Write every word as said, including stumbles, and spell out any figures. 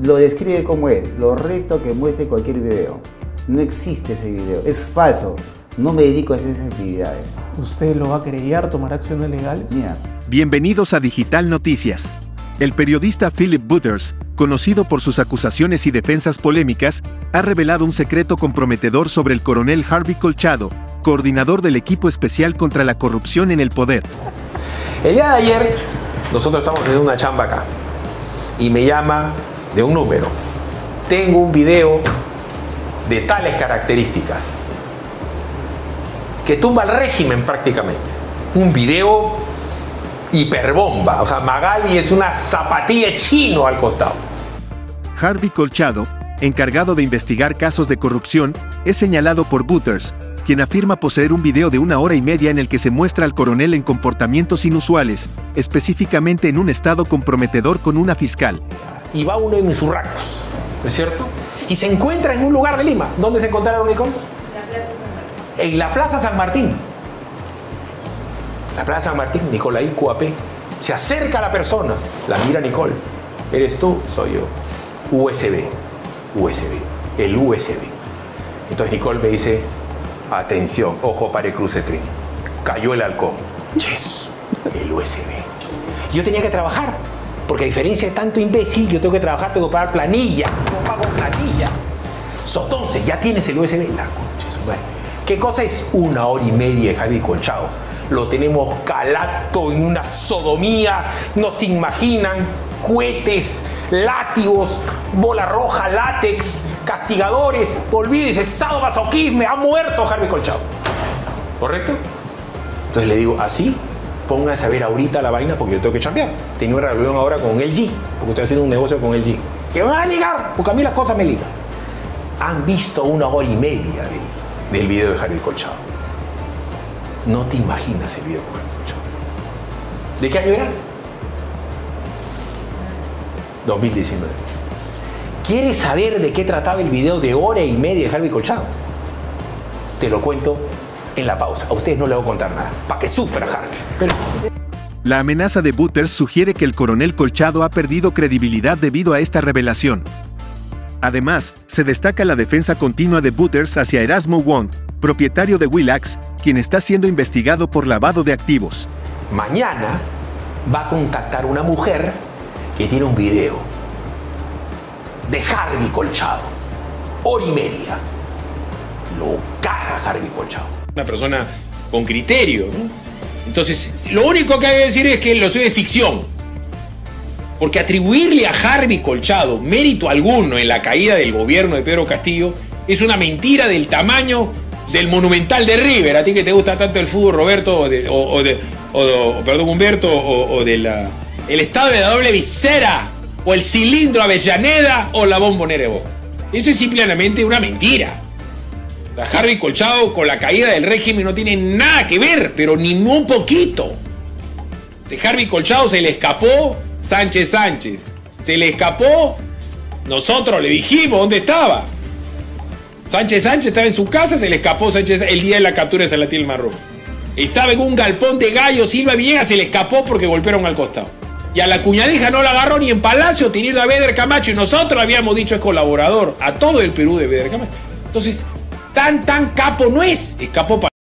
lo describe como es, lo reto que muestre cualquier video. No existe ese video, es falso. No me dedico a esas actividades. ¿Usted lo va a querellar, tomar acciones legales? Yeah. Bienvenidos a Digital Noticias. El periodista Philip Butters, conocido por sus acusaciones y defensas polémicas, ha revelado un secreto comprometedor sobre el coronel Harvey Colchado, coordinador del equipo especial contra la corrupción en el poder. El día de ayer, nosotros estamos haciendo una chamba acá y me llama de un número. Tengo un video de tales características que tumba el régimen prácticamente. Un video hiperbomba. O sea, Magali es una zapatilla chino al costado. Harvey Colchado, encargado de investigar casos de corrupción, es señalado por Butters, quien afirma poseer un video de una hora y media en el que se muestra al coronel en comportamientos inusuales, específicamente en un estado comprometedor con una fiscal. Y va uno de mis urracos, ¿no es cierto? Y se encuentra en un lugar de Lima. ¿Dónde se encontraron, Nicole? En la Plaza San Martín. La Plaza San Martín, Nicole ahí, Cuapé. Se acerca a la persona. La mira Nicole. ¿Eres tú? Soy yo. U S B. U S B. El U S B. Entonces Nicole me dice, atención, ojo para el crucetrín. Cayó el halcón. Yes. El U S B. Yo tenía que trabajar. Porque a diferencia de tanto imbécil, yo tengo que trabajar, tengo que pagar planilla. No pago planilla. So, entonces, ya tienes el U S B. La concha de su madre. ¿Qué cosa es? Una hora y media de Harvey Colchado. Lo tenemos calato en una sodomía, no se imaginan, cohetes, látigos, bola roja, látex, castigadores, olvídese, sadomasoquismo, ha muerto Harvey Colchado. ¿Correcto? Entonces le digo, así, póngase a ver ahorita la vaina porque yo tengo que chambear. Tenía una reunión ahora con el G, porque estoy haciendo un negocio con el G. Que me van a ligar, porque a mí las cosas me ligan. Han visto una hora y media de él. Del video de Harvey Colchado. No te imaginas el video de Harvey Colchado. ¿De qué año era? dos mil diecinueve. ¿Quieres saber de qué trataba el video de hora y media de Harvey Colchado? Te lo cuento en la pausa. A ustedes no les voy a contar nada. Para que sufra Harvey. Pero... La amenaza de Butters sugiere que el coronel Colchado ha perdido credibilidad debido a esta revelación. Además, se destaca la defensa continua de Butters hacia Erasmo Wong, propietario de Willax, quien está siendo investigado por lavado de activos. Mañana va a contactar una mujer que tiene un video de Harvey Colchado, hora y media. Lo caga Harvey Colchado. Una persona con criterio, ¿no? Entonces, lo único que hay que decir es que lo suyo es ficción. Porque atribuirle a Harvey Colchado mérito alguno en la caída del gobierno de Pedro Castillo es una mentira del tamaño del monumental de River. A ti que te gusta tanto el fútbol, Roberto, o de, o, o de o, perdón, Humberto, o, o del el estado de la doble visera, o el cilindro Avellaneda, o la bombonera de Boca. Eso es simplemente una mentira. La Harvey Colchado con la caída del régimen no tiene nada que ver, pero ni un poquito. De Harvey Colchado se le escapó Sánchez Sánchez. Se le escapó. Nosotros le dijimos dónde estaba. Sánchez Sánchez estaba en su casa, se le escapó Sánchez el día de la captura de Salatín el Marroco. Estaba en un galpón de gallo, Silva Vieja, se le escapó porque golpearon al costado. Y a la cuñadija no la agarró ni en Palacio, teniendo a Beder Camacho. Y nosotros habíamos dicho es colaborador a todo el Perú de Beder Camacho. Entonces, tan, tan capo no es. Escapó para...